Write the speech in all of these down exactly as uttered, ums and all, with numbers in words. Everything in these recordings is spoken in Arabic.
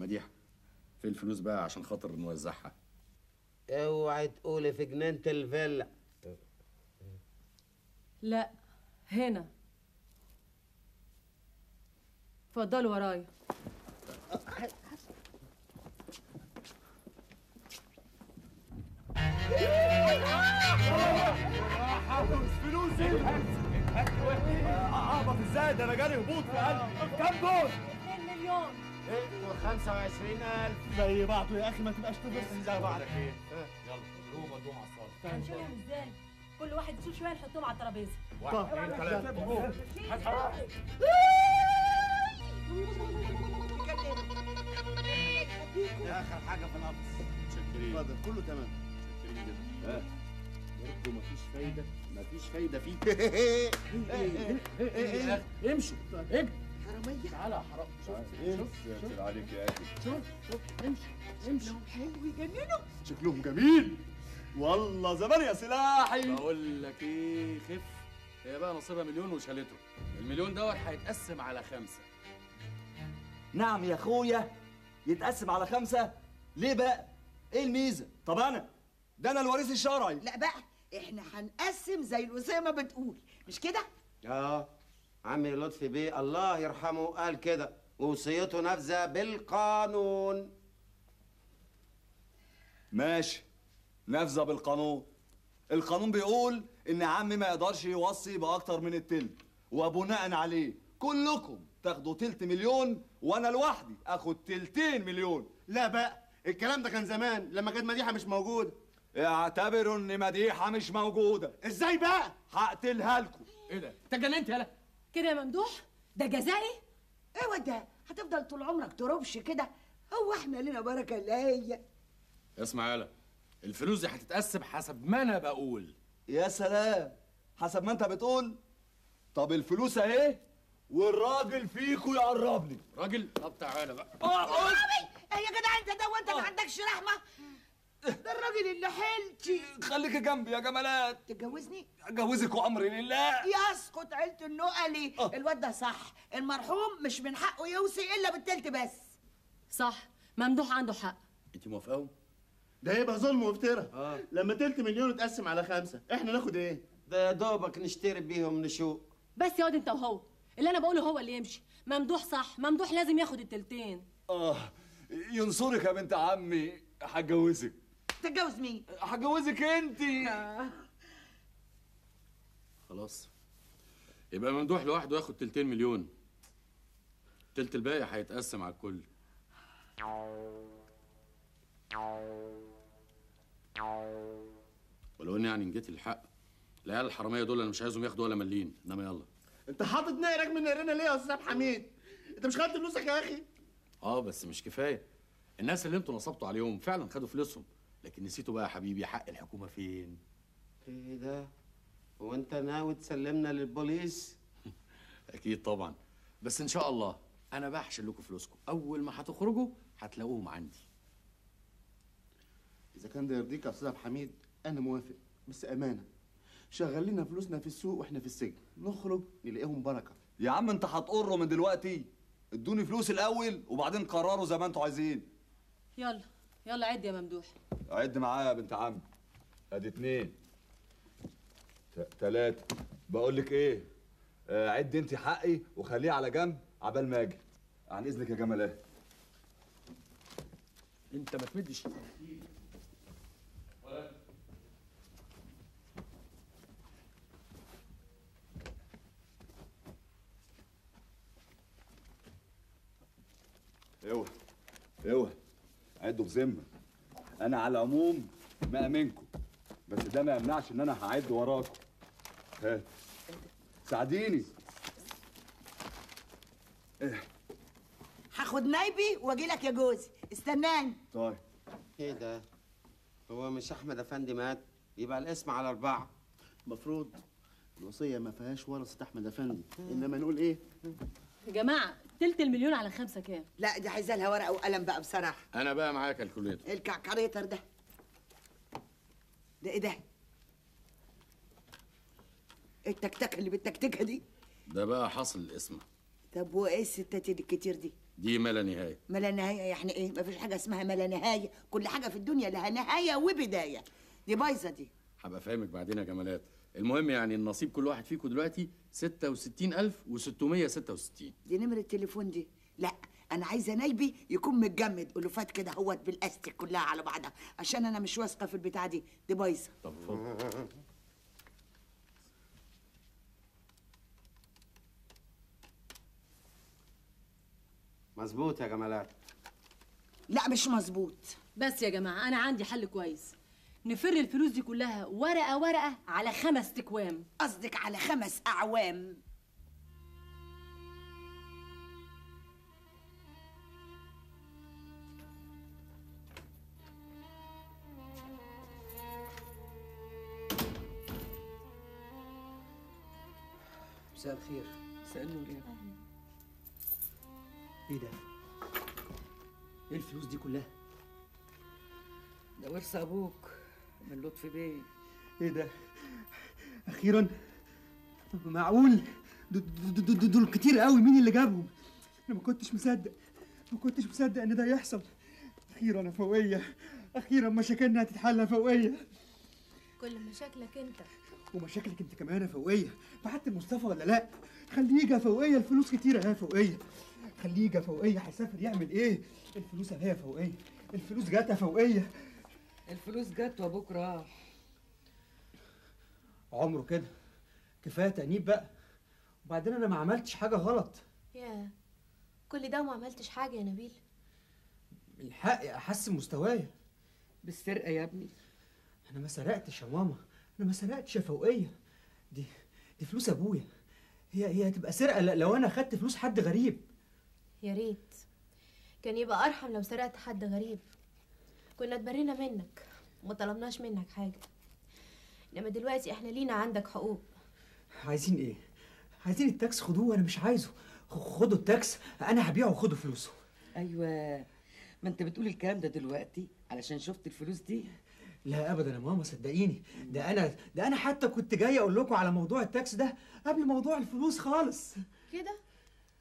مديحه، فين الفلوس بقى عشان خاطر نوزعها؟ اوعي تقولي في جنينه الفيلا. لا هنا. اتفضلوا ورايا. فلوس فلوسي اهبط ازاي؟ ده انا جالي هبوط في قلبي. كام دول؟ اتنين مليون وخمسة وعشرين ألف زي بعضه يا اخي، ما تبقاش تبص زي بعضك. ايه؟ يلا قوموا ودوهم على الصاله. هنشيلهم ازاي؟ كل واحد يشيل شويه نحطهم على الترابيزه. واحد اتنين تلاته قوم. هات حرامي. ده اخر حاجه في القفص. متشكرين. اتفضل كله تمام. متشكرين جدا. ها برضه مفيش فايده، مفيش فايده فيه. ايه ايه ايه ايه امشوا امشوا حراميه. تعالى يا حرام. شوف شوف شوف عليك يا اخي. شوف شوف امشي امشي. شكلهم حلو يجننوا. شكلهم جميل والله، زمان يا سلاحي. بقول لك ايه، خف. هي بقى نصيبها مليون وشالته. المليون دوت هيتقسم على خمسه. نعم يا اخويا، يتقسم على خمسه ليه بقى؟ ايه الميزه؟ طب انا ده انا الوريث الشرعي. لا بقى احنا هنقسم زي الوصيه ما بتقول، مش كده؟ اه عمي لطفي بيه الله يرحمه قال كده، ووصيته نافذه بالقانون. ماشي، نافذه بالقانون. القانون بيقول ان عمي ما يقدرش يوصي باكتر من التلت، وبناء عليه كلكم تاخدوا تلت مليون وانا لوحدي اخد تلتين مليون. لا بقى الكلام ده كان زمان لما كانت مديحه مش موجوده. اعتبروا ان مديحه مش موجوده. ازاي بقى؟ هقتلها لكم. ايه ده؟ انت اتجننت يالا كده يا ممدوح؟ ده جزائي؟ ايوه ده هتفضل طول عمرك تربش كده؟ هو احنا لينا بركه اللي هي. اسمع يالا، الفلوس دي هتتقسم حسب ما انا بقول. يا سلام، حسب ما انت بتقول. طب الفلوس اهي، والراجل فيكو يقربني. راجل؟ طب تعالى بقى. اه يا جدع انت ده وانت ما عندكش رحمه؟ ده الراجل اللي حيلتي. خليكي جنبي يا جمالات. تتجوزني؟ اجوزك وامري لله. يسقط عيله النقلي. الواد ده صح، المرحوم مش من حقه يوصي الا بالتلت بس. صح، ممدوح عنده حق. انت موافقاهم؟ ده هيبقى ظلم وافتراء. آه. لما تلت مليون يتقسم على خمسه، احنا ناخد ايه؟ ده يا دوبك نشتري بيهم نشوق. بس يا واد انت وهو، اللي انا بقوله هو اللي يمشي. ممدوح صح، ممدوح لازم ياخد التلتين. اه ينصرك يا بنت عمي، هتجوزك. تتجوز مين؟ هتجوزك انتي. آه. خلاص يبقى ممدوح لوحده ياخد تلتين مليون، تلت الباقي هيتقسم على الكل. ولو اني يعني جيت الحق، العيال الحراميه دول انا مش عايزهم ياخدوا ولا مليم، انما يلا. انت حاطط نقرك من نقرنا ليه يا استاذ حميد؟ انت مش خدت فلوسك يا اخي؟ اه بس مش كفايه. الناس اللي انتوا نصبتوا عليهم فعلا خدوا فلوسهم، لكن نسيتوا بقى يا حبيبي حق الحكومه فين؟ ايه ده؟ هو انت ناوي تسلمنا للبوليس؟ اكيد طبعا، بس ان شاء الله انا بقى هشيل لكم فلوسكم، اول ما هتخرجوا هتلاقوهم عندي. اذا كان ده يرضيك يا استاذ عبد الحميد انا موافق، بس امانه شغل لنا فلوسنا في السوق واحنا في السجن، نخرج نلاقيهم بركه. يا عم انت هتقروا من دلوقتي، ادوني فلوس الاول وبعدين قرروا زي ما انتوا عايزين. يلا يلا عد يا ممدوح. عد معايا يا بنت عم. ادي اتنين تلاته. بقول لك ايه، آه عد انت حقي وخليه على جنب عبال ما اجي. عن اذنك يا جمال. انت ما تمدش اوعى اوعى عدوا بذمه. انا على العموم مأمنكم، بس ده ما يمنعش ان انا هعد وراكم. هات ساعديني. هاخد نايبي واجي لك يا جوزي، استناني. طيب ايه ده؟ هو مش احمد افندي مات؟ يبقى الاسم على اربعه. المفروض الوصيه ما فيهاش ورثه احمد افندي، انما نقول ايه؟ يا جماعه تلت المليون على خمسه كام؟ لا دي عايزه لها ورقه وقلم بقى بصراحه. انا بقى معايا كالكوليتر. الكعكريتر ده ده ايه ده؟ التكتكه اللي بتكتكها دي؟ ده بقى حصل القسمه. طب وايه الستات الكتير دي؟ دي ما لا نهايه. ما لا نهايه يعني ايه؟ مفيش حاجه اسمها ما لا نهايه، كل حاجه في الدنيا لها نهايه وبدايه. دي بايظه دي. هبقى فاهمك بعدين يا جمالات. المهم يعني النصيب كل واحد فيكم دلوقتي ستة وستين ألف وستمية ستة وستين. دي نمره التليفون دي؟ لا انا عايزه نايبي يكون متجمد ولوفات كده اهوت بالاستك كلها على بعضها، عشان انا مش واثقه في البتاعه دي، دي بايظه. طب اتفضل. مظبوط يا جمالات. لا مش مظبوط. بس يا جماعه انا عندي حل كويس. نفر الفلوس دي كلها ورقه ورقه على خمس تكوام. قصدك على خمس اعوام. مساء الخير. مساء النور. اهلا. ايه ده؟ ايه الفلوس دي كلها؟ ده ورث ابوك من لطفي بيه. ايه ده؟ اخيرا؟ طب معقول؟ دول كتير قوي، مين اللي جابهم؟ انا ما كنتش مصدق، ما كنتش مصدق ان ده يحصل. اخيرا يا فوقيه، اخيرا مشاكلنا هتتحل يا فوقيه. كل مشاكلك انت ومشاكلك انت كمان يا فوقيه. بعت لمصطفى ولا لا؟ خليه يجي يا فوقيه، الفلوس كتيره يا فوقيه. خليه يجي فوقيه، هيسافر يعمل ايه؟ الفلوس اهي يا فوقيه، الفلوس جت يا فوقيه. الفلوس جت وابوك راح. عمره كده، كفايه تأنيب بقى. وبعدين انا ما عملتش حاجه غلط. ياه، كل ده وما عملتش حاجه يا نبيل؟ بالحق احسن مستوايا. بالسرقه يا ابني. انا ما سرقتش يا ماما، انا ما سرقتش يا فوقيه. دي دي فلوس ابويا. هي هي هتبقى سرقه لو انا خدت فلوس حد غريب. يا ريت كان يبقى ارحم لو سرقت حد غريب، كنا اتبرينا منك وما طلبناش منك حاجه، انما دلوقتي احنا لينا عندك حقوق. عايزين ايه؟ عايزين التاكس خدوه. انا مش عايزه، خدوا التاكس انا هبيعه وخدوا فلوسه. ايوه، ما انت بتقول الكلام ده دلوقتي علشان شفت الفلوس دي؟ لا ابدا يا ماما صدقيني، ده انا ده انا حتى كنت جاي اقول لكم على موضوع التاكس ده قبل موضوع الفلوس خالص كده.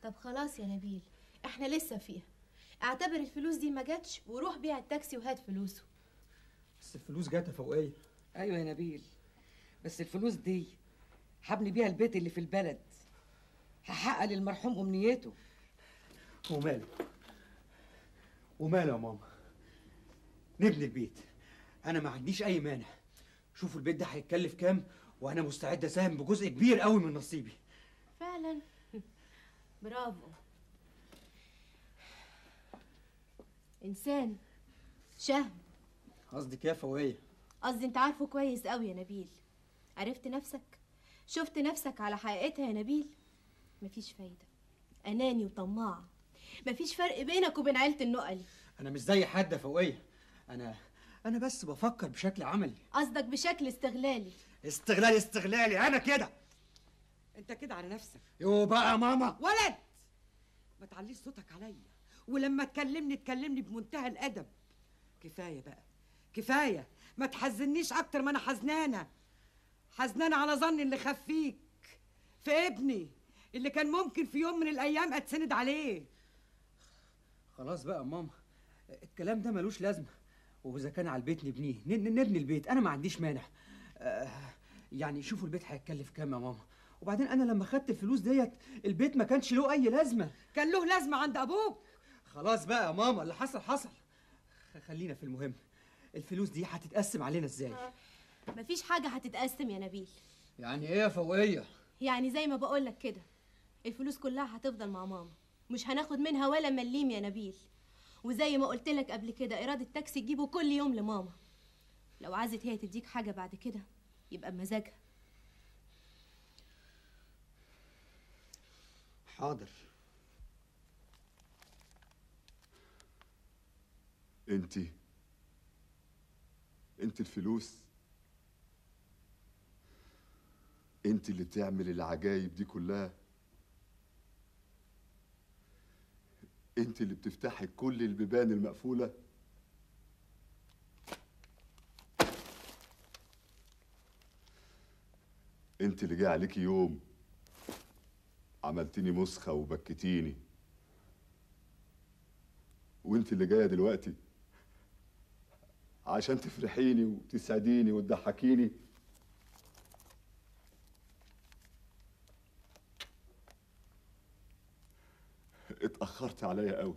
طب خلاص يا نبيل، احنا لسه فيها، اعتبر الفلوس دي ما جاتش وروح بيع التاكسي وهات فلوسه. بس الفلوس جات يا فوقيه. ايوه يا نبيل، بس الفلوس دي هبني بيها البيت اللي في البلد، هحقق للمرحوم امنيته. وماله وماله يا ماما، نبني البيت، انا ما عنديش اي مانع. شوفوا البيت ده هيتكلف كام وانا مستعد اساهم بجزء كبير قوي من نصيبي. فعلا برافو. انسان شهم. قصدك ايه يا فوقيه؟ قصدي انت عارفه كويس قوي يا نبيل. عرفت نفسك، شفت نفسك على حقيقتها يا نبيل. مفيش فايده، اناني وطماعه، مفيش فرق بينك وبين عيله النقل. انا مش زي حد يا فوقيه، انا انا بس بفكر بشكل عملي. قصدك بشكل استغلالي. استغلالي استغلالي انا كده. انت كده على نفسك. يو بقى يا ماما. ولد ما تعليش صوتك عليا، ولما تكلمني تكلمني بمنتهى الادب. كفايه بقى، كفايه، ما تحزنيش اكتر ما انا حزنانه. حزنانه على ظني اللي خف فيك، في ابني اللي كان ممكن في يوم من الايام اتسند عليه. خلاص بقى يا ماما، الكلام ده ملوش لازمه، واذا كان على البيت نبنيه، نبني البيت، انا ما عنديش مانع. أه يعني شوفوا البيت هيتكلف كام يا ماما. وبعدين انا لما خدت الفلوس ديت البيت ما كانش له اي لازمه. كان له لازمه عند ابوك. خلاص بقى يا ماما، اللي حصل حصل، خلينا في المهم. الفلوس دي هتتقسم علينا ازاي؟ مفيش حاجه هتتقسم يا نبيل. يعني ايه يا فوقيه؟ يعني زي ما بقول لك كده، الفلوس كلها هتفضل مع ماما، مش هناخد منها ولا مليم يا نبيل. وزي ما قلت لك قبل كده، ايراد التاكسي تجيبه كل يوم لماما. لو عايزه هي تديك حاجه بعد كده يبقى بمزاجها. حاضر. انتي انتي الفلوس، انتي اللي بتعمل العجايب دي كلها، انتي اللي بتفتحي كل البيبان المقفولة. انتي اللي جه عليكي يوم عملتيني مسخة وبكتيني، وانت اللي جايه دلوقتي عشان تفرحيني وتسعديني وتضحكيني. اتأخرت عليا قوي،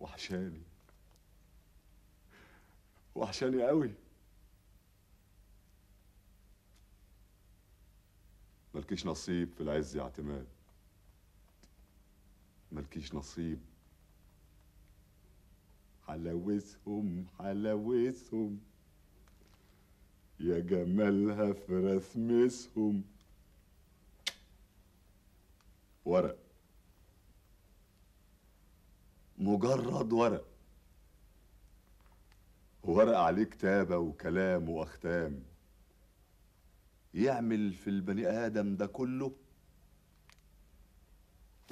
وحشاني وحشاني قوي. مالكيش نصيب في العز يا اعتماد، مالكيش نصيب. حلاوتهم حلاوتهم يا جمالها في رسمسهم. ورق، مجرد ورق، ورق عليه كتابة وكلام وأختام. يعمل في البني آدم ده كله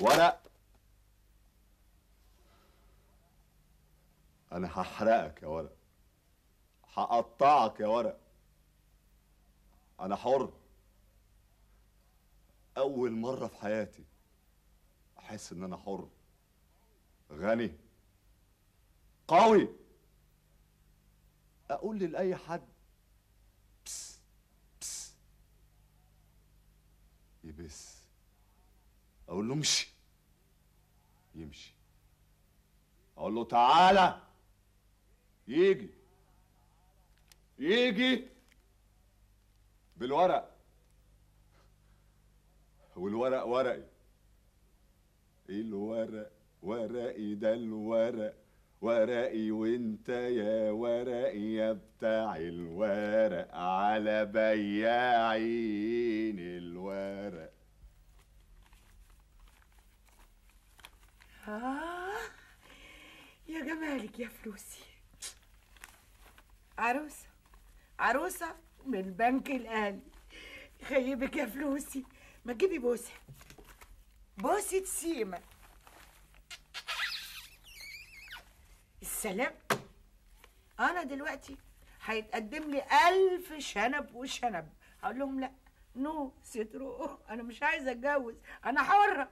ورق. أنا هحرقك يا ورق، هقطعك يا ورق. أنا حر. أول مرة في حياتي أحس إن أنا حر، غني، قوي. أقول لأي حد بس بس يبس، أقول له امشي يمشي، أقول له تعالى يجي يجي بالورق. والورق ورقي، الورق ورقي ده الورق، ورقي وانت يا ورقي يا بتاع الورق، على بياعين الورق. آه يا جمالك يا فلوسي، عروسة عروسة من بنك الأهلي. خيبك يا فلوسي، ما تجيبي بوسه، بوسه سيما. السلام، انا دلوقتي هيتقدم لي ألف شنب وشنب، هقول لهم لا، نو سترو، انا مش عايزه اتجوز، انا حره.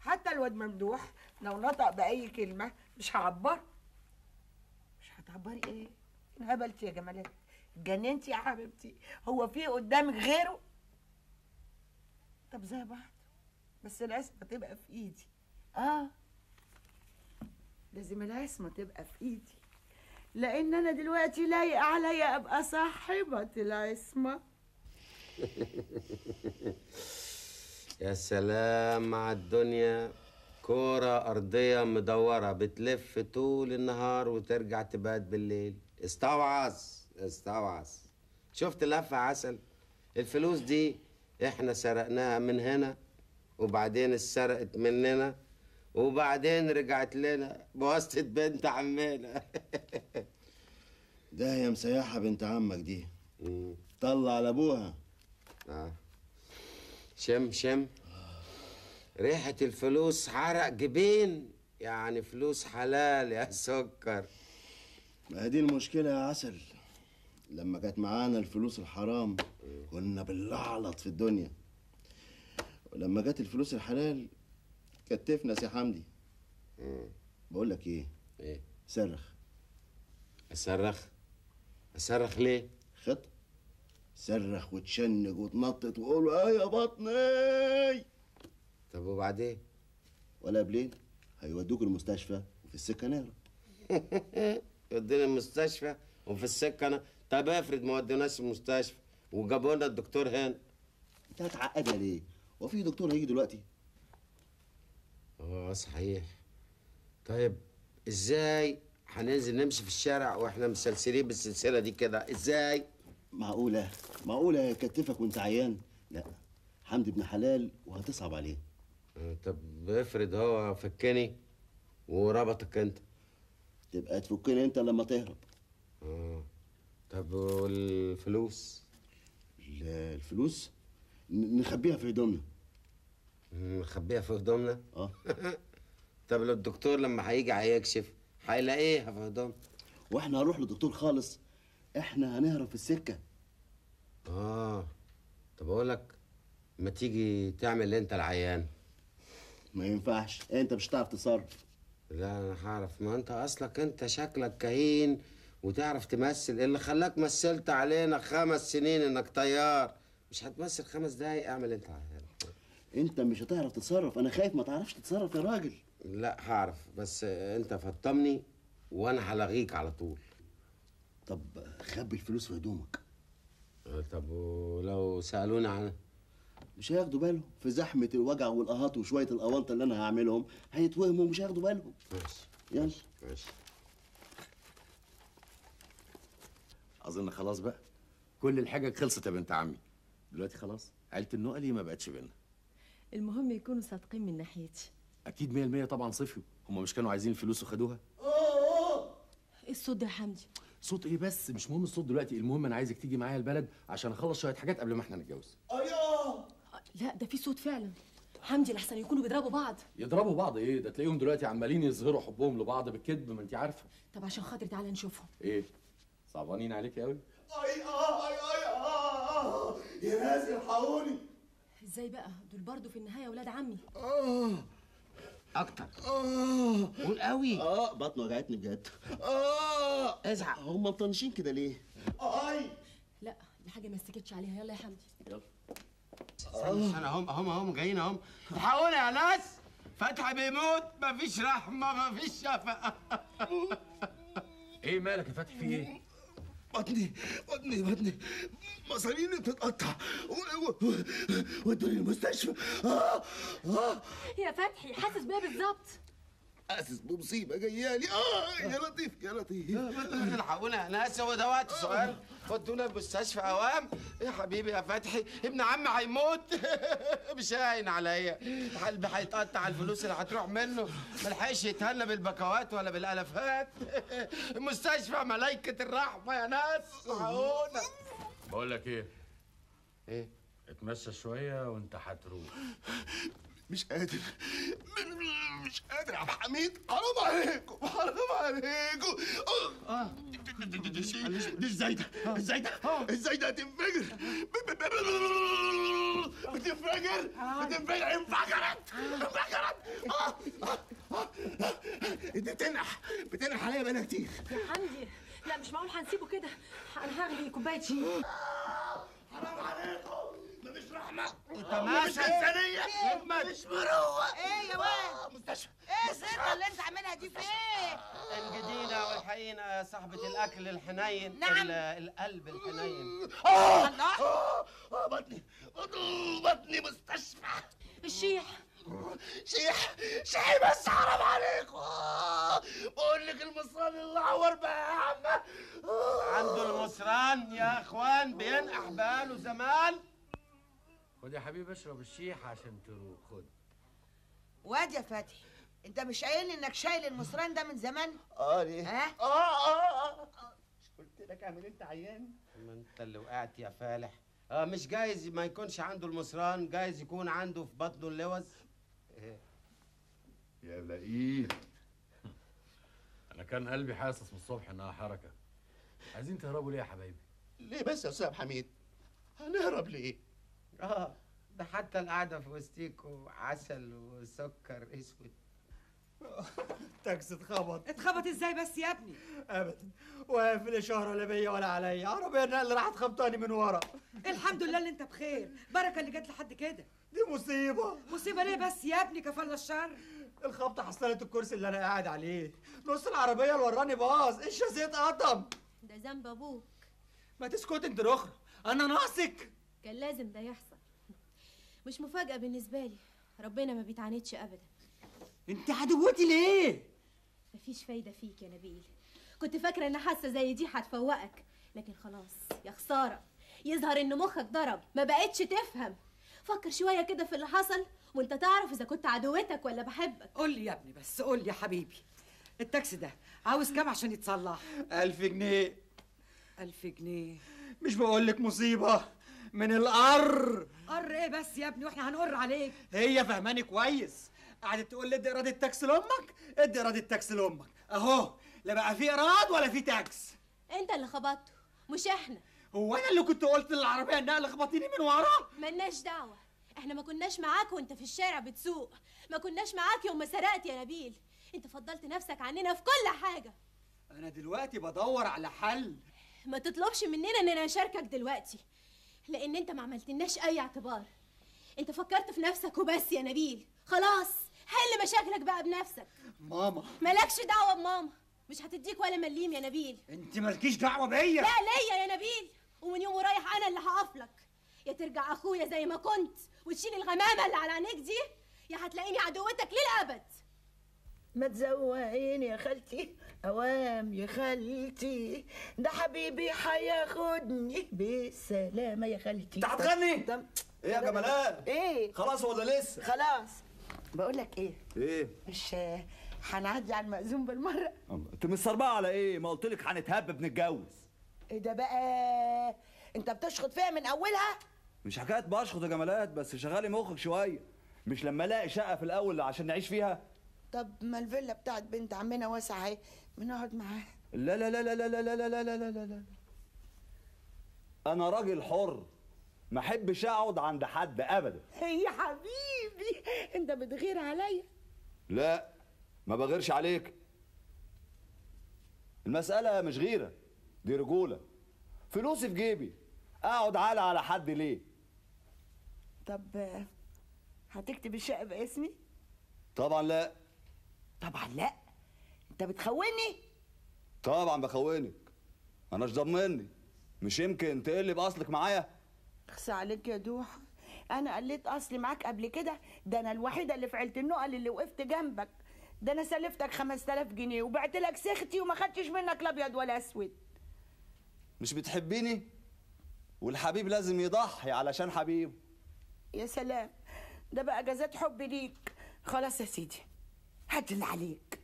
حتى الواد ممدوح لو نطق باي كلمه مش هعبر. مش هتعبري ايه؟ انهبلتي يا جمالات، اتجننتي يا حبيبتي، هو في قدامك غيره؟ طب زي بعض، بس العصمه تبقى في ايدي. اه لازم العصمه تبقى في ايدي، لان انا دلوقتي لايق عليا ابقى صاحبه العصمه. يا سلام على الدنيا، كوره ارضيه مدوره بتلف طول النهار وترجع تبات بالليل. استوعظ استوعظ، شفت لفه عسل؟ الفلوس دي احنا سرقناها من هنا، وبعدين اتسرقت مننا، وبعدين رجعت لنا بواسطة بنت عمنا. ده يا مسيحة بنت عمك دي، طلع لابوها. اه شم شم ريحة الفلوس، حرق جبين، يعني فلوس حلال يا سكر. ما دي المشكلة يا عسل، لما كانت معانا الفلوس الحرام كنا بنلعلط في الدنيا، ولما جت الفلوس الحلال كتفنا يا حمدي. بقول لك ايه؟ ايه؟ صرخ. اصرخ؟ اصرخ ليه؟ خط صرخ وتشنج وتنطط وقول اه يا بطني. طب وبعدين؟ ولا قبلين هيودوك المستشفى وفي السكه نهرب. يودينا المستشفى وفي السكه نهرب. طب افرض ما ودوناش المستشفى وجابوا لنا الدكتور هنا. انت هتعقدها ليه؟ هو في دكتور هيجي دلوقتي؟ اه صحيح. طيب ازاي هننزل نمشي في الشارع واحنا مسلسلين بالسلسله دي كده؟ ازاي؟ معقوله معقوله يكتفك وانت عيان؟ لا، حمد بن حلال وهتصعب عليه. طب افرض هو فكني وربطك انت، تبقى تفكني انت لما تهرب. اه طب والفلوس؟ لا الفلوس نخبيها في هدومنا. نخبيها في هدومنا؟ اه. طب لو الدكتور لما هيجي هيكشف هيلاقيها في هدومنا، واحنا هنروح للدكتور خالص، احنا هنهرب في السكه. اه طب اقول لك، ما تيجي تعمل انت العيان. ما ينفعش، انت مش هتعرف تتصرف. لا انا هعرف، ما انت اصلك انت شكلك كهين وتعرف تمثل، اللي خلاك مثلت علينا خمس سنين انك طيار. مش هتمثل خمس دقايق، اعمل انت عايزه. انت مش هتعرف تتصرف، انا خايف ما تعرفش تتصرف يا راجل. لا هعرف، بس انت فطمني وانا هلغيك على طول. طب خبي الفلوس في هدومك. طب ولو سالوني عنها؟ مش هياخدوا بالهم، في زحمه الوجع والاهات وشويه الاونطه اللي انا هعملهم هيتوهموا ومش هياخدوا بالهم. ماشي يلا ماشي. اظن خلاص بقى كل الحاجه خلصت يا بنت عمي. دلوقتي خلاص عيله النقلي ما بقتش بينا. المهم يكونوا صادقين من ناحيتي. اكيد مية في المية طبعا. صفيوا، هم مش كانوا عايزين الفلوس وخدوها؟ ايه الصوت ده يا حمدي؟ صوت ايه بس؟ مش مهم الصوت دلوقتي، المهم انا عايزك تيجي معايا البلد عشان اخلص شويه حاجات قبل ما احنا نتجوز. ايوه. لا ده في صوت فعلا حمدي، لحسن يكونوا بيضربوا بعض. يضربوا بعض ايه؟ ده تلاقيهم دلوقتي عمالين يظهروا حبهم لبعض بالكذب، ما انت عارفه. طب عشان خاطري تعالى نشوفهم. ايه؟ صعبانين عليكي قوي؟ اي اه اي اي اه يا ناس الحقوني. ازاي بقى؟ دول برضه في النهايه ولاد عمي. اه اكتر. اه قول قوي. اه بطني وجعتني بجد. اه ازعق. هم مطنشين كده ليه؟ اي لا دي حاجه ما استكتش عليها. يلا يا حمدي يلا. استنى استنى، هم هم هم جايين اهم. الحقونا يا ناس، فتحي بيموت، مفيش رحمه مفيش شفقه. ايه مالك يا فتحي، في ايه؟ بطني بطني بطني مصاريني بتتقطع ودوني المستشفى. اه اه يا فتحي حاسس بيها بالظبط. حاسس بمصيبه جايه لي. اه يا لطيف يا لطيف. الحقونا يا ناس، هو ده وقت السؤال؟ ودونا المستشفى اوام يا حبيبي يا فتحي، ابن عمي هيموت. مش هاين عليا، قلبي هيتقطع، الفلوس اللي هتروح منه ملحقش يتهنى بالبكوات ولا بالالافات. المستشفى ملائكه الرحمه يا ناس، الحقونا. بقول لك ايه؟ ايه؟ اتمشى شويه وانت هتروح. مش قادر مش قادر يا عبد الحميد، حرام عليكم حرام عليكم. اه ازاي ده ازاي ده ازاي ده هتنفجر بتنفجر بتنفجر انفجرت انفجرت. اه دي بتنقح بتنقح عليا بقالها كتير يا حمدي. لا مش معقول هنسيبه كده، انا هغلي كوبايه شاي. حرام عليكم، مفيش رحمة، مفيش إنسانية، مفيش مروة. إيه يا واد؟ مستشفى. إيه الزبدة اللي أنت عاملها دي في إيه؟ الجديدة والحقيقة يا صاحبة الأكل الحنين. نعم. القلب الحنين. آه آه بطني بطني مستشفى. الشيح شيح شيح بس، حرام عليكم. بقول لك المصران اللي عور بقى يا عم. عنده المصران يا إخوان، بينقح بقاله زمان. خد يا حبيبي اشرب الشيح عشان تروق. خد. واد يا فتحي، انت مش قايل لي انك شايل المصران ده من زمان؟ اه ليه؟ ها؟ اه اه اه مش قلت لك اعمل انت عيان؟ ما انت اللي وقعت يا فالح. اه مش جايز ما يكونش عنده المصران، جايز يكون عنده في بطنه اللوز. ايه؟ يا لئيم. انا كان قلبي حاسس من الصبح انها حركه. عايزين تهربوا ليه يا حبايبي؟ ليه بس يا استاذ عبد الحميد؟ هنهرب ليه؟ اه ده حتى القعده في وسطيكوا عسل وسكر اسود. التاكس اتخبط. اتخبط ازاي بس يا ابني؟ ابدا، ولا شهره لا بيا ولا عليا، عربيه النقل راحت خبطاني من ورا. الحمد لله ان انت بخير، بركه اللي جت لحد كده. دي مصيبه. مصيبه ليه بس يا ابني؟ كفلنا الشر. الخبطه حصلت الكرسي اللي انا قاعد عليه، نص العربيه اللي وراني باظ، الشاسيه اتقطم. ده ذنب ابوك. ما تسكت انت رخرة، انا ناقصك؟ كان لازم ده يحصل، مش مفاجأة بالنسبة لي، ربنا ما بيتعاندش أبدا. أنت عدوتي ليه؟ مفيش فايدة فيك يا نبيل، كنت فاكرة إن حاسة زي دي هتفوقك، لكن خلاص يا خسارة، يظهر إن مخك ضرب، ما بقتش تفهم. فكر شوية كده في اللي حصل وأنت تعرف إذا كنت عدوتك ولا بحبك. قول لي يا ابني بس، قول لي يا حبيبي، التاكسي ده عاوز كام عشان يتصلح؟ ألف جنيه. ألف جنيه؟ مش بقول لك مصيبة؟ من القر. قر ايه بس يا ابني واحنا هنقر عليك؟ هي فهماني كويس، قعدت تقول لي ادي ايراد التاكسي لامك ادي ايراد التاكسي لامك، اهو لا بقى في ايراد ولا في تاكس. انت اللي خبطته مش احنا. هو انا اللي كنت قلت للعربيه انها اللي خبطتني من ورا؟ مالناش دعوه، احنا ما كناش معاك وانت في الشارع بتسوق، ما كناش معاك يوم ما سرقت يا نبيل، انت فضلت نفسك عننا في كل حاجة. انا دلوقتي بدور على حل. ما تطلبش مننا اننا نشاركك دلوقتي، لان انت ما عملتلناش اي اعتبار، انت فكرت في نفسك وبس يا نبيل. خلاص حل مشاكلك بقى بنفسك. ماما مالكش دعوة بماما، مش هتديك ولا مليم يا نبيل. انت مالكيش دعوة بيا؟ لا ليا يا نبيل، ومن يوم ورايح انا اللي هقفلك. يا ترجع اخويا زي ما كنت وتشيل الغمامة اللي على عينيك دي، يا هتلاقيني عدوتك للأبد. ما تزوقين يا خالتي، اوام يا خالتي، ده حبيبي هياخدني بالسلامة يا خالتي. انت هتغني؟ ده... ايه يا جمالان؟ ايه؟ خلاص ولا لسه؟ خلاص. بقول لك ايه؟ ايه؟ مش هنعدي على المأذون بالمرة؟ انت مصربة على ايه؟ ما قلت لك هنتهبب نتجوز. ايه ده بقى؟ انت بتشخط فيها من اولها؟ مش حكاية بشخط يا جمالات، بس شغالي مخك شوية. مش لما الاقي شقة في الاول عشان نعيش فيها؟ طب ما الفيلا بتاعت بنت عمنا واسعة اهي، بنقعد معاها. لا لا لا لا لا لا لا لا لا لا لا أنا راجل حر، ما احبش اقعد عند حد ابدا. يا حبيبي انت بتغير عليا. لا ما بغيرش عليك، المساله مش غيره، دي رجوله. فلوسي في جيبي، اقعد عالة على حد ليه؟ طب هتكتب الشقه باسمي؟ طبعا لا. طبعا لا، انت بتخوني. طبعا بخونك، ماناش ضمني، مش يمكن تقلب اصلك معايا. اخس عليك يا دوحة، أنا قلت أصلي معاك قبل كده، ده أنا الوحيدة اللي فعلت النقل اللي وقفت جنبك، ده أنا سلفتك خمسة آلاف جنيه وبعت لك سختي وما خدتش منك لا أبيض ولا أسود. مش بتحبيني؟ والحبيب لازم يضحي علشان حبيبه. يا سلام، ده بقى جزات حب ليك. خلاص يا سيدي، هات اللي عليك.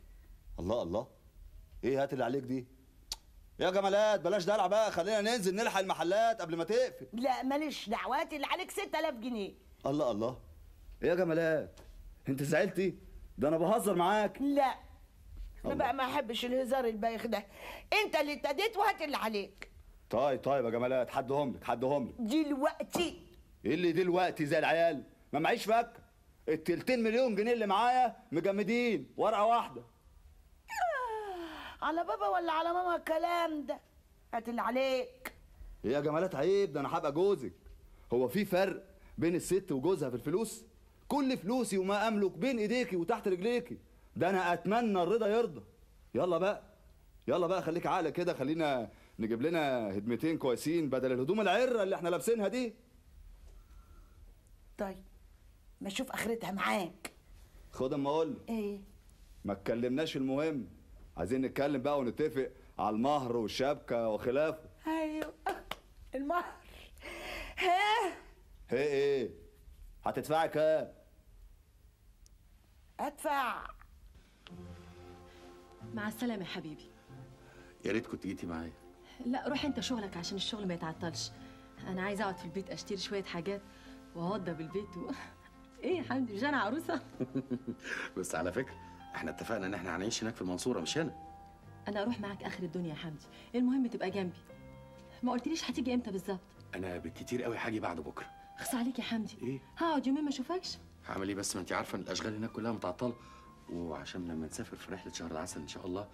الله الله، إيه هات اللي عليك دي؟ يا جمالات بلاش دلع بقى، خلينا ننزل نلحق المحلات قبل ما تقفل. لا ماليش دعوات، اللي عليك ستة آلاف جنيه. الله الله، ايه يا جمالات انت زعلتي؟ ده انا بهزر معاك. لا انا بقى ما احبش الهزار البايخ ده، انت اللي ابتديت وهات اللي عليك. طيب طيب يا جمالات، حدهم لك حدهم لك دلوقتي. ايه اللي دلوقتي زي العيال؟ ما معيش فك، التلتين مليون جنيه اللي معايا مجمدين ورقه واحده. على بابا ولا على ماما الكلام ده؟ هات اللي عليك. ايه يا جمالات عيب، ده انا هبقى جوزك. هو في فرق بين الست وجوزها في الفلوس؟ كل فلوسي وما املك بين ايديكي وتحت رجليكي، ده انا اتمنى الرضا يرضى. يلا بقى يلا بقى، خليك عقلك كده، خلينا نجيب لنا هدمتين كويسين بدل الهدوم العره اللي احنا لابسينها دي. طيب ما اشوف اخرتها معاك. خد اما اقول لك. ايه؟ ما اتكلمناش في المهم، عايزين نتكلم بقى ونتفق على المهر والشبكه وخلافه. ايوه المهر. ها هي ايه؟ هتدفعي كام؟ ادفع. مع السلامه يا حبيبي. يا ريت كنت جيتي معايا. لا روح انت شغلك عشان الشغل ما يتعطلش، انا عايزه اقعد في البيت اشتري شويه حاجات واهضى بالبيت و... ايه يا حمدي مش انا عروسه؟ بس على فكره احنا اتفقنا ان احنا هنعيش هناك في المنصورة مش هنا. انا اروح معاك اخر الدنيا يا حمدي، المهم تبقى جنبي. ما قلتليش هتيجي امتى بالظبط؟ انا بالكتير قوي هاجي بعد بكره. اخص عليك يا حمدي. ايه؟ هقعد يومين ما اشوفكش. هعمل ايه بس، ما انت عارفه ان الاشغال هناك كلها متعطله، وعشان لما نسافر في رحله شهر العسل ان شاء الله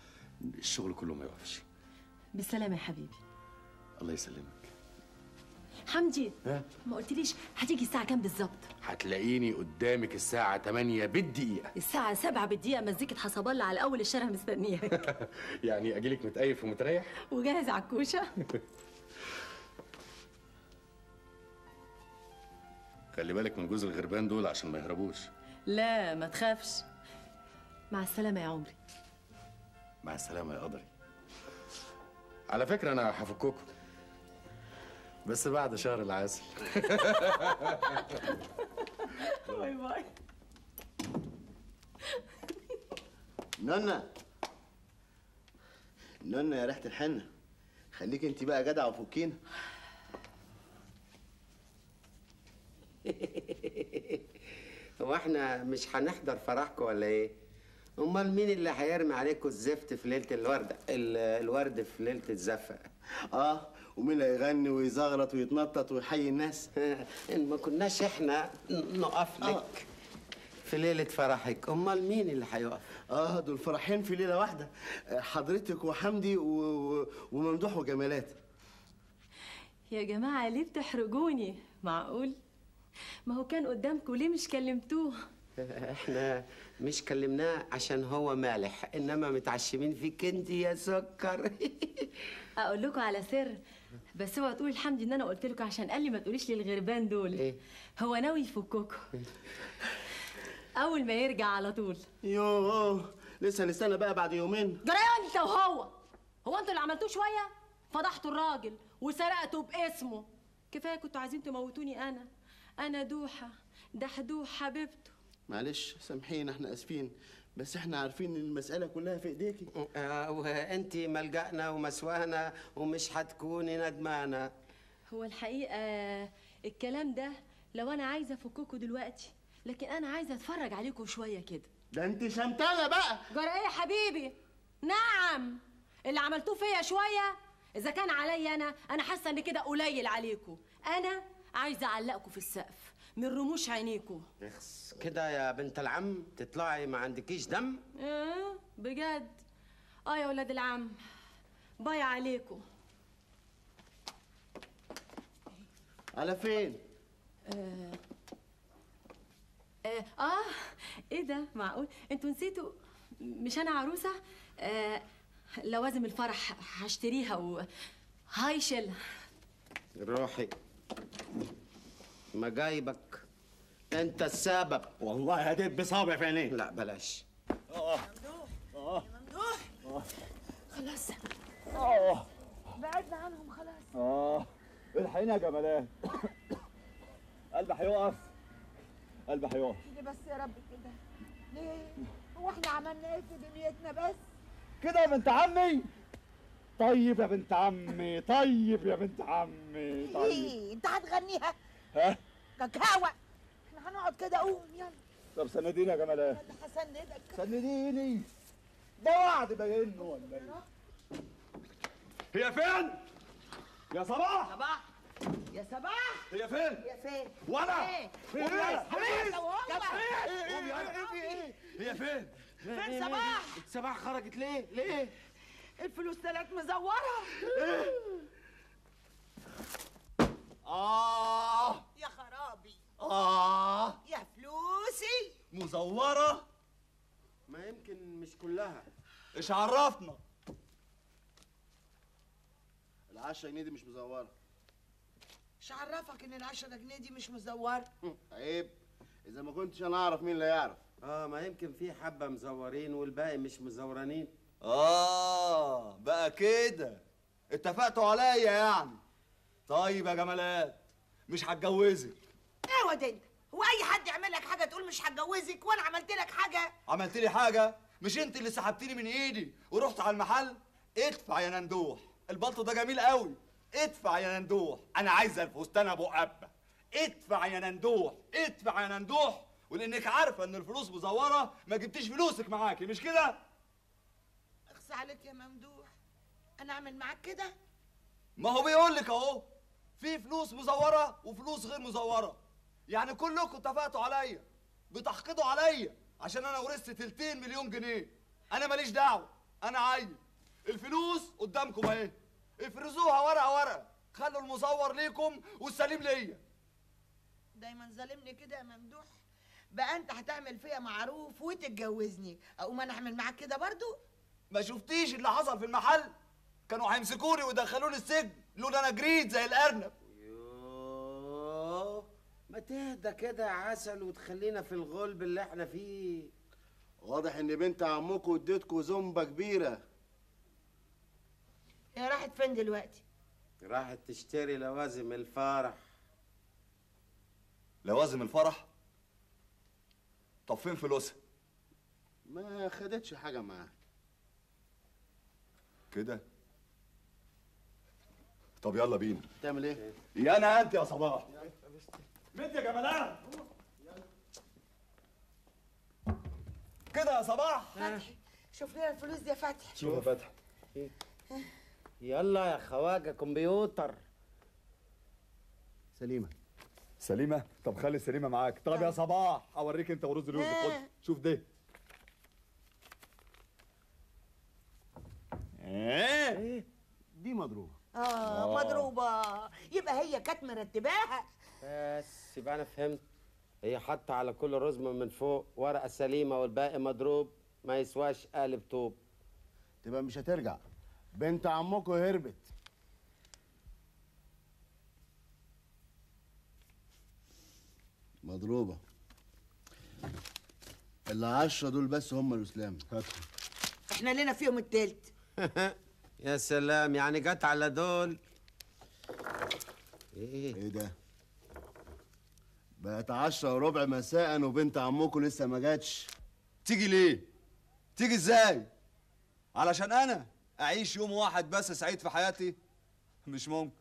الشغل كله ما يوقفش. بالسلامه يا حبيبي. الله يسلمك. حمدي ها؟ ما قلتليش هتيجي الساعة كام بالظبط؟ هتلاقيني قدامك الساعة تمانية بالدقيقة. الساعة سبعة بالدقيقة مزيكة حصب الله على أول الشارع مستنياك. يعني أجيلك متقيف ومتريح؟ وجاهز على الكوشة. خلي بالك من جوز الغربان دول عشان ما يهربوش. لا ما تخافش. مع السلامة يا عمري. مع السلامة يا قدري. على فكرة أنا هفككم بس بعد شهر العسل. باي باي. نونا نونا يا ريحة الحنة، خليك انت بقى جدعة وفكينا. هو احنا مش هنحضر فرحكم ولا ايه؟ امال مين اللي هيرمي عليكم الزفت في ليلة الوردة؟ الورد في ليلة الزفة. اه ومين هيغني ويزغرط ويتنطط ويحيي الناس؟ ان ما كناش احنا نقف لك آه. في ليله فرحك، امال مين اللي هيقف؟ اه دول فرحين في ليله واحده، حضرتك وحمدي و... و... وممدوح وجمالات. يا جماعه ليه بتحرجوني؟ معقول؟ ما هو كان قدامكم، ليه مش كلمتوه؟ احنا مش كلمناه عشان هو مالح، انما متعشمين فيك انت يا سكر. اقول لكم على سر، بس اوعى تقولي لحمدي ان انا قلت لكم، عشان قال لي ما تقوليش للغربان دول. إيه؟ هو ناوي يفككم اول ما يرجع على طول. يوه لسه هنستنى بقى بعد يومين؟ جرايه انت وهو، هو انتوا اللي عملتوه شويه؟ فضحتوا الراجل وسرقتوا باسمه، كفايه كنتوا عايزين تموتوني انا، انا دوحه، ده حدوح حبيبته. معلش سامحينا، احنا اسفين، بس احنا عارفين ان المساله كلها في ايديكي. اه وانت ملجانا ومسوانا ومش هتكوني ندمانه. هو الحقيقه الكلام ده لو انا عايزه افككوا دلوقتي، لكن انا عايزه اتفرج عليكم شويه كده. ده انت شمتانه بقى. جرأة يا حبيبي. نعم، اللي عملتوه فيا شويه، اذا كان عليا انا، انا حاسه ان كده قليل عليكم. انا عايزه اعلقكم في السقف من رموش عينيكوا. اخس كده يا بنت العم، تطلعي ما عندكيش دم؟ اه بجد. اه يا ولاد العم، باي عليكوا. على فين؟ اه اه, آه. ايه ده، معقول انتوا نسيتوا؟ مش انا عروسه؟ آه. لوازم الفرح هشتريها وهايشلها. روحي، ما جايبك انت السبب، والله هديت بصابع في عينيك. لا بلاش. اه اه يا ممدوح، اه خلاص اه بعدنا عنهم خلاص. اه الحقيني يا جمالات، قلبي هيقف، قلبي هيقف. كده بس يا رب، كده ليه؟ هو احنا عملنا ايه في دنيتنا بس كده يا بنت عمي؟ طيب يا بنت عمي، طيب يا بنت عمي، طيب. ايه انت هتغنيها؟ ها؟ كاكاوة. احنا هنقعد كده. قوم يلا. طب سنديني يا جمالات. هسندك. سنديني. ده وعد باينه ولا ايه؟ هي فين؟ يا صباح؟ صباح. يا صباح. هي فين؟ هي فين؟ ولا. فين؟ ولا. فين؟ ايه؟ هي فين؟ فين صباح؟ صباح خرجت ليه؟ ليه؟ الفلوس طلعت مزورة. ايه؟ آه يا خرابي، آه يا فلوسي مزورة. ما يمكن مش كلها. إيش عرفنا؟ العشرة جنيه دي مش مزورة. إيش عرفك إن العشرة جنيه دي مش مزورة؟ عيب، إذا ما كنتش أنا أعرف مين اللي يعرف. آه ما يمكن في حبة مزورين والباقي مش مزورانين. آه بقى كده اتفقتوا عليا يعني. طيب يا جمالات، مش هتجوزك. ايه واد انت، هو اي حد يعمل لك حاجه تقول مش هتجوزك؟ وانا عملت لك حاجه؟ عملت لي حاجه؟ مش انت اللي سحبتني من ايدي ورحت على المحل؟ ادفع يا نندوح، البلطو ده جميل قوي، ادفع يا نندوح، انا عايزه الفستان ابو قبه، ادفع يا نندوح، ادفع يا نندوح. ولانك عارفه ان الفلوس مزوره ما جبتيش فلوسك معاكي، مش كده؟ اخس عليك يا ممدوح، انا اعمل معاك كده؟ ما هو بيقول لك اهو، في فلوس مزوره وفلوس غير مزوره، يعني كلكم اتفقتوا عليا، بتحقدوا عليا عشان انا ورثت تلتين مليون جنيه، انا ماليش دعوه، انا عيل، الفلوس قدامكم اهي، افرزوها ورقه ورقه، خلوا المزور ليكم والسليم ليا. دايما ظالمني كده يا ممدوح، بقى انت هتعمل فيا معروف وتتجوزني، اقوم انا اعمل معاك كده برضو؟ ما شفتيش اللي حصل في المحل؟ كانوا هيمسكوني ويدخلوني السجن لولا انا جريت زي الارنب. يوه ما تهدى كده يا عسل وتخلينا في الغلب اللي احنا فيه. واضح ان بنت عمكم اديتكم زومبه كبيره. هي راحت فين دلوقتي؟ راحت تشتري لوازم الفرح. لوازم الفرح؟ طب فين فلوسها؟ ما خدتش حاجه معاها كده. طب يلا بينا. تعمل ايه؟ يا انا انت يا صباح. مد يا جمالات. كده يا صباح. فتحي شوف لنا الفلوس دي يا فتحي. شوف يا فتحي. يلا يا خواجه كمبيوتر. سليمه سليمه طب خلي سليمه معاك. طب يا صباح اوريك انت ورز اليوز. خد شوف ده ايه دي مضروبه. اه, آه. مضروبه يبقى هي كانت مرتباها. بس يبقى انا فهمت، هي حاطه على كل رزمه من فوق ورقه سليمه والباقي مضروب ما يسواش قالب طوب. تبقى مش هترجع، بنت عمكم هربت. مضروبه اللي عشرة دول بس هم الاسلام. هاتوا احنا لنا فيهم التالت. يا سلام، يعني جت على دول. ايه ايه ده؟ بقت عشرة وربع مساء وبنت عمكم لسه ما جاتش. تيجي ليه؟ تيجي ازاي؟ علشان انا اعيش يوم واحد بس سعيد في حياتي؟ مش ممكن.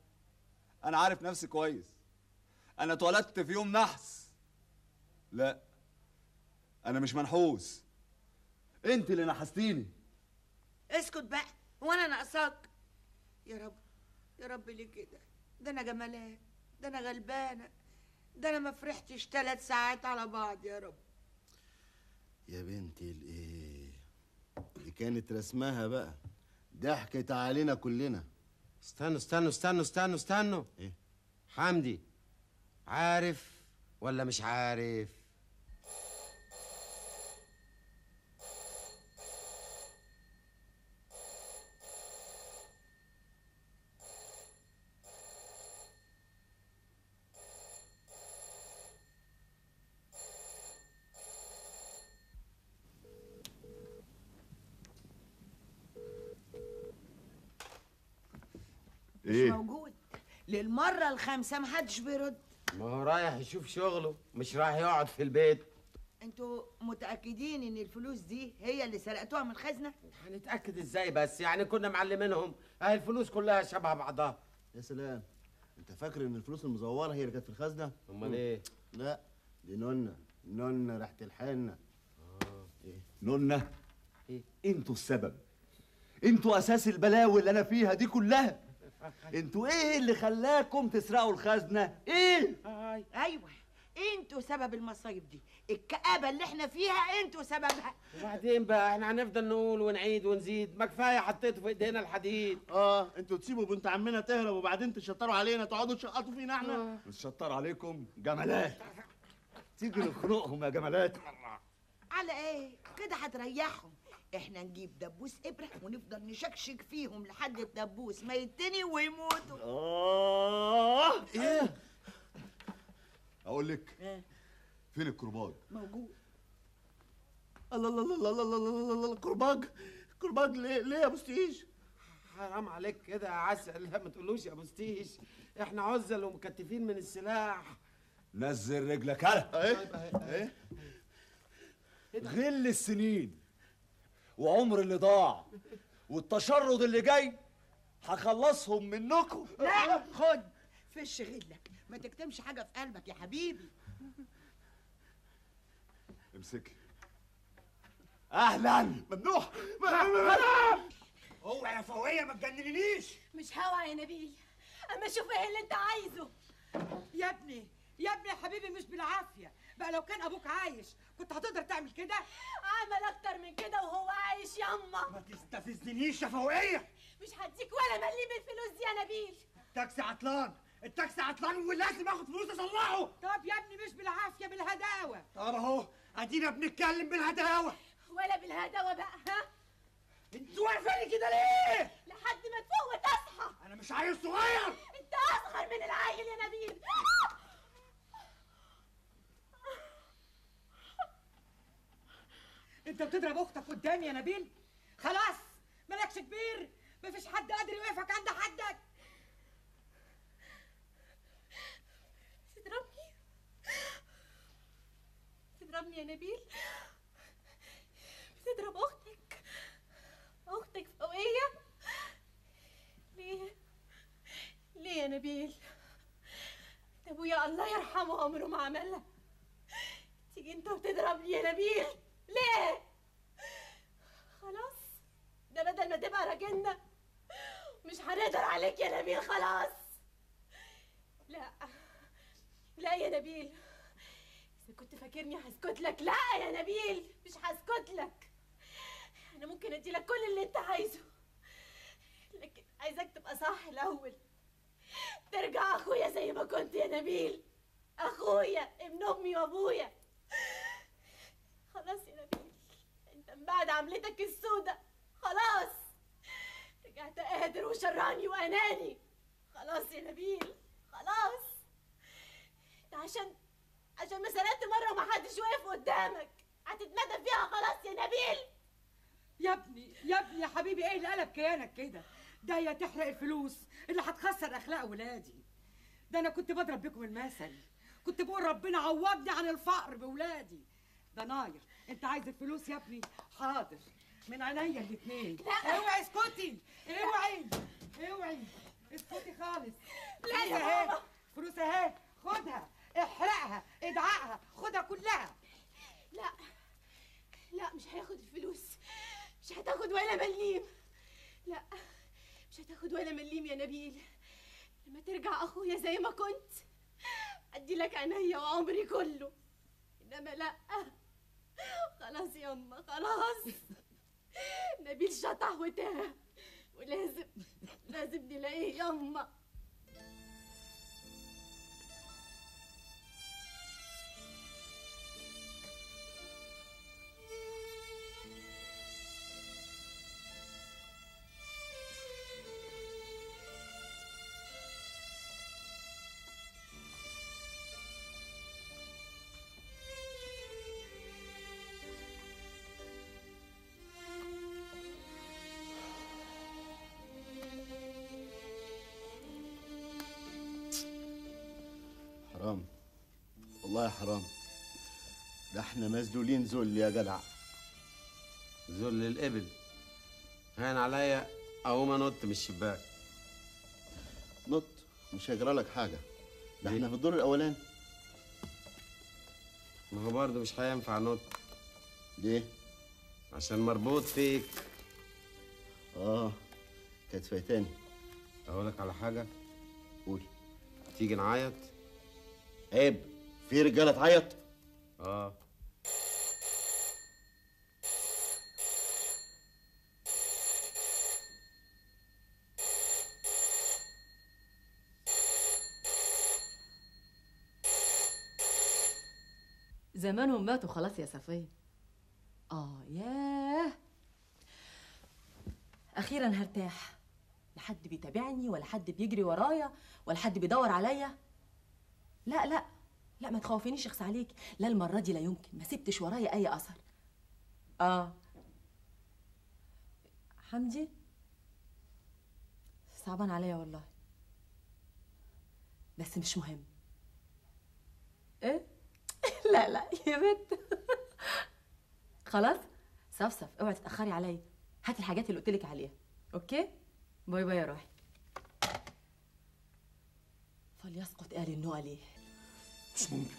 انا عارف نفسي كويس، انا اتولدت في يوم نحس. لا، انا مش منحوس، انت اللي نحستيني. اسكت بقى، وانا ناقصاك؟ يا رب يا رب ليه كده؟ ده انا جملان، ده انا غلبانه، ده انا ما فرحتش ثلاث ساعات على بعض. يا رب يا بنتي الايه اللي كانت رسمها بقى، ضحكت علينا كلنا. استنوا استنوا استنوا استنوا استنوا ايه حمدي، عارف ولا مش عارف؟ إيه؟ مش موجود للمرة الخامسة، محدش بيرد. ما هو رايح يشوف شغله، مش رايح يقعد في البيت. انتوا متأكدين ان الفلوس دي هي اللي سرقتوها من الخزنة؟ هنتأكد ازاي بس؟ يعني كنا معلمينهم، اهي الفلوس كلها شبه بعضها. يا سلام، انت فاكر ان الفلوس المزورة هي اللي كانت في الخزنة؟ امال ايه؟ لا، دي نونة، نونة راح تلحقنا. اه ايه؟ نونة؟ ايه؟ انتوا السبب، انتوا اساس البلاوي اللي انا فيها دي كلها. انتوا ايه اللي خلاكم تسرقوا الخزنه؟ ايه؟ ايوه، انتوا سبب المصايب دي، الكآبه اللي احنا فيها انتوا سببها. وبعدين بقى احنا هنفضل نقول ونعيد ونزيد، ما كفايه حطيتوا في ايدينا الحديد. اه انتوا تسيبوا بنت عمنا تهرب وبعدين تشطروا علينا، تقعدوا تشقطوا فينا احنا؟ نشطر عليكم جملات، تيجوا نخنقهم يا جملات. على ايه؟ كده هتريحهم. احنا نجيب دبوس ابره ونفضل نشكشك فيهم لحد الدبوس ما يتني ويموتوا. اه ايه؟ اقول لك ايه؟ فين الكرباج؟ موجود. الله الله الله الله الله الله الله الكرباج الكرباج ليه ليه يا بوستيج؟ حرام عليك كده يا عسل، لا ما تقولوش يا بوستيج، احنا عزل ومكتفين من السلاح. نزل رجلك. هلا ايه؟ ايه؟ غل السنين وعمر اللي ضاع والتشرد اللي جاي هخلصهم منكم. لا خد فش غلك، ما تكتمش حاجه في قلبك يا حبيبي. امسكي. اهلا ممنوع. هو يا فوقيه ما تجننيش. مش هوا يا نبيل، اما شوف ايه اللي انت عايزه. يا ابني يا ابني يا حبيبي، مش بالعافيه بقى، لو كان ابوك عايش كنت هتقدر تعمل كده؟ اعمل اكتر من كده وهو عايش ياما. ما تستفزنيش يا فوقيه، مش هديك ولا مليم الفلوس دي يا نبيل. التاكسي عطلان، التاكسي عطلان ولازم اخد فلوس اصلحه. طب يا ابني مش بالعافيه، بالهداوه. طب اهو ادينا بنتكلم بالهداوه. ولا بالهداوه بقى، ها؟ انت واقفاني كده ليه؟ لحد ما تفوق وتصحى. انا مش عيل صغير. انت اصغر من العيل يا نبيل. انت بتضرب اختك قدامي يا نبيل؟ خلاص مالكش كبير، مفيش حد قادر يوقفك عند حدك. تضربني تضربني يا نبيل؟ بتضرب اختك اختك فوقيه ليه؟ ليه يا نبيل؟ ده ابويا الله يرحمه عمره ما عملها. تيجي انت وتضربني يا نبيل ليه؟ خلاص، ده بدل ما تبقى راجلنا مش هنقدر عليك يا نبيل خلاص. لا لا يا نبيل، إذا كنت فاكرني هسكت لك، لا يا نبيل مش هسكت لك. أنا ممكن أدي لك كل اللي أنت عايزه، لكن عايزك تبقى صح الأول، ترجع أخويا زي ما كنت يا نبيل، أخويا ابن أمي وأبويا. خلاص يا نبيل، أنت من بعد عملتك السودة خلاص رجعت قادر وشراني وأناني. خلاص يا نبيل خلاص، أنت عشان عشان ما سرقت مرة ومحدش واقف قدامك هتتندم فيها. خلاص يا نبيل. يا ابني يا ابني يا حبيبي، ايه اللي قلب كيانك كده؟ ده يا تحرق الفلوس اللي هتخسر اخلاق ولادي. ده انا كنت بضرب بكم المثل، كنت بقول ربنا عوضني عن الفقر بولادي. ده ناير، انت عايز الفلوس يا ابني؟ حاضر، من عينيا الاثنين. لا اوعي اسكتي، اوعي اوعي اسكتي خالص. لا يا ماما، فلوس اهي، خدها، احرقها، ادعقها، خدها كلها. لا لا، مش هياخد الفلوس، مش هتاخد ولا مليم. لا مش هتاخد ولا مليم يا نبيل. لما ترجع اخويا زي ما كنت ادي لك عينيا وعمري كله، انما لا. خلاص يما خلاص. نبيل شطح وتاه، ولازم لازم نلاقيه يما. حرام والله حرام، ده احنا مذلولين ذل يا جدع. ذل الإبل، هان عليا أقوم أنط من الشباك. نط مش هيجرى لك حاجة، ده احنا في الدور الأولاني. ما هو برضه مش هينفع نط. ليه؟ عشان مربوط فيك. آه كانت فايتاني. أقول لك على حاجة؟ قول. تيجي نعيط؟ عيب، في رجاله تعيط؟ اه زمانهم ماتوا خلاص يا صفية. اه ياه، اخيرا هرتاح، لا حد بيتابعني ولا حد بيجري ورايا ولا حد بيدور عليا. لا لا لا، ما تخوفينيش، اخس عليك، لا المرة دي لا يمكن، ما سبتش ورايا أي أثر. آه حمدي صعبان عليا والله، بس مش مهم. إيه؟ لا لا يا بنت. خلاص صفصف، اوعي تتأخري عليا، هاتي الحاجات اللي قلتلك عليها، أوكي؟ باي باي يا روحي. فليسقط آل النوى ليه؟ مش ممكن.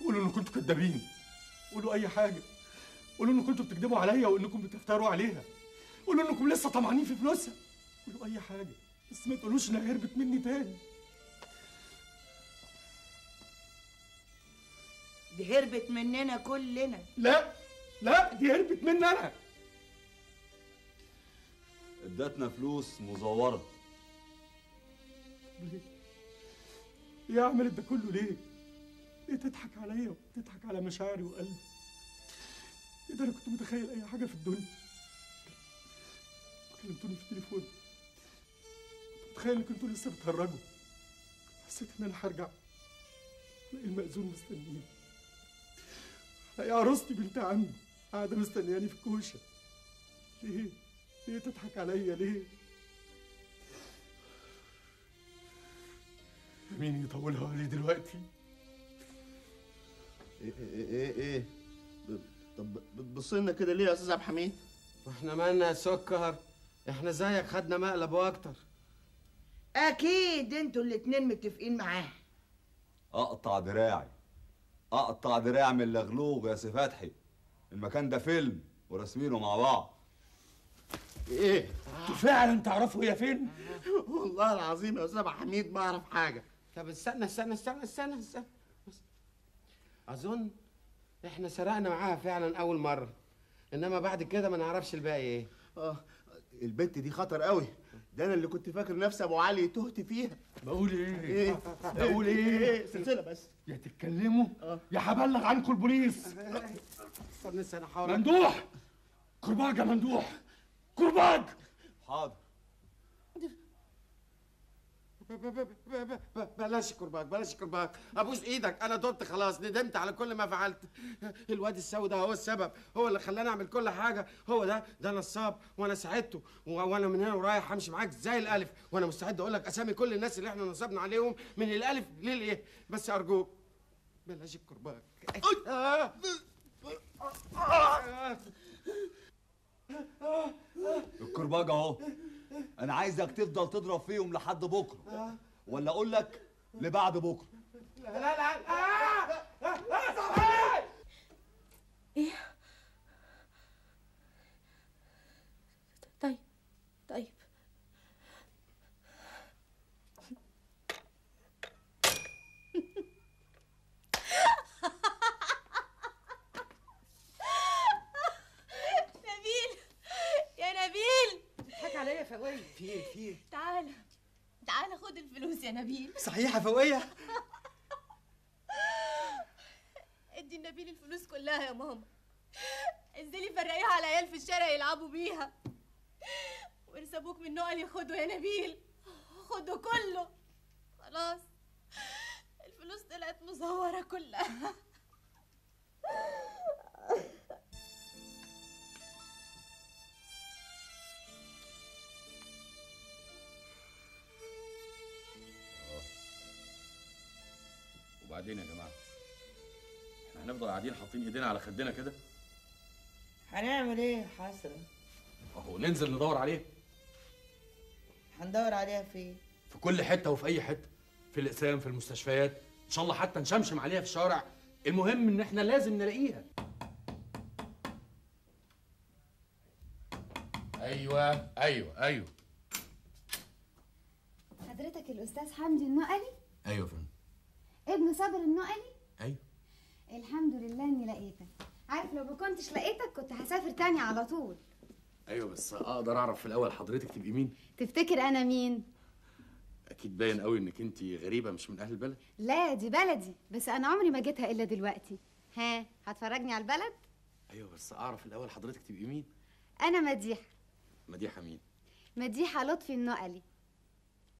قولوا ان كنتوا كدابين، قولوا اي حاجه، قولوا ان كنتوا بتكدبوا عليا وانكم بتفتروا عليها، قولوا انكم لسه طمعانين في فلوسها، قولوا اي حاجه، بس ما تقولوش انها هربت مني تاني. دي هربت مننا كلنا. لا لا، دي هربت مني انا. ادتنا فلوس مزوره. ليه؟ ليه عملت ده كله ليه؟ ليه تضحك عليا وتضحك على مشاعري وقلبي؟ ايه ده، انا كنت متخيل اي حاجه في الدنيا. كلمتوني في التليفون، كنت متخيل ان كنتوا لسه بتهرجوا، حسيت ان انا هرجع الاقي المأذون مستنيني، الاقي عروستي بنت عمي قاعده مستنياني في الكوشه. ليه؟ ليه تضحك عليا ليه؟ مين يطولها علي دلوقتي؟ ايه ايه ايه؟ طب بتبصي لنا كده ليه يا استاذ عبد الحميد؟ واحنا مالنا سكر، احنا زيك خدنا مقلب واكتر. اكيد انتوا الاتنين متفقين معاه. اقطع دراعي، اقطع دراعي من اللغلوغ يا سي فتحي، المكان ده فيلم وراسمينه مع بعض. ايه؟ انتوا فعلا تعرفوا هي فين؟ والله العظيم يا استاذ حميد ما اعرف حاجه. طب استنى استنى استنى استنى استنى اظن احنا سرقنا معاها فعلا اول مره، انما بعد كده ما نعرفش الباقي ايه. اه البنت دي خطر قوي، ده انا اللي كنت فاكر نفسي ابو علي تهت فيها. بقول ايه؟ ايه؟ بقول ايه؟ سلسله بس يا تتكلموا أه. يا هبلغ عنكم البوليس. استنى استنى حاضر. ممدوح كرباج يا ممدوح كرباج. حاضر. بلاش كرباج بلاش كرباج، ابوس ايدك، انا دبت خلاص، ندمت على كل ما فعلت. الواد السودا هو السبب، هو اللي خلاني اعمل كل حاجه، هو ده ده نصاب وانا ساعدته، وانا من هنا ورايح همشي معاك زي الالف، وانا مستعد اقول لك اسامي كل الناس اللي احنا نصبنا عليهم من الالف للايه، بس ارجوك بلاش الكرباج. الكرباج اهو، أنا عايزك تفضل تضرب فيهم لحد بكرة، ولا أقول لك لبعد بكرة. لا لا لا آه آه آه إيه؟ طيب طيب فيه فيه. تعالى تعالى خد الفلوس يا نبيل. صحيح يا فوقيه. ادي لنبيل الفلوس كلها يا ماما، انزلي فرقيها على عيال في الشارع يلعبوا بيها، ورث ابوك من نقل ياخده يا نبيل، خده كله خلاص، الفلوس طلعت مزوره كلها. وبعدين يا جماعه احنا هنفضل قاعدين حاطين ايدينا على خدنا كده؟ هنعمل ايه؟ حسره اهو، ننزل ندور عليه. هندور عليها فين؟ في كل حته وفي اي حته، في الاقسام، في المستشفيات، ان شاء الله حتى نشمشم عليها في الشارع، المهم ان احنا لازم نلاقيها. ايوه ايوه ايوه حضرتك الاستاذ حمدي النقلي؟ ايوه يا فندم. ابن صابر النقلي؟ ايوه. الحمد لله اني لقيتك، عارف لو ما كنتش لقيتك كنت هسافر تاني على طول. ايوه بس اقدر اعرف في الاول حضرتك تبقي مين؟ تفتكر انا مين؟ اكيد باين قوي انك انت غريبه مش من اهل البلد. لا دي بلدي، بس انا عمري ما جيتها الا دلوقتي. ها هتفرجني على البلد؟ ايوه بس اعرف الاول حضرتك تبقي مين؟ انا مديحه. مديحه مين؟ مديحه لطفي النقلي.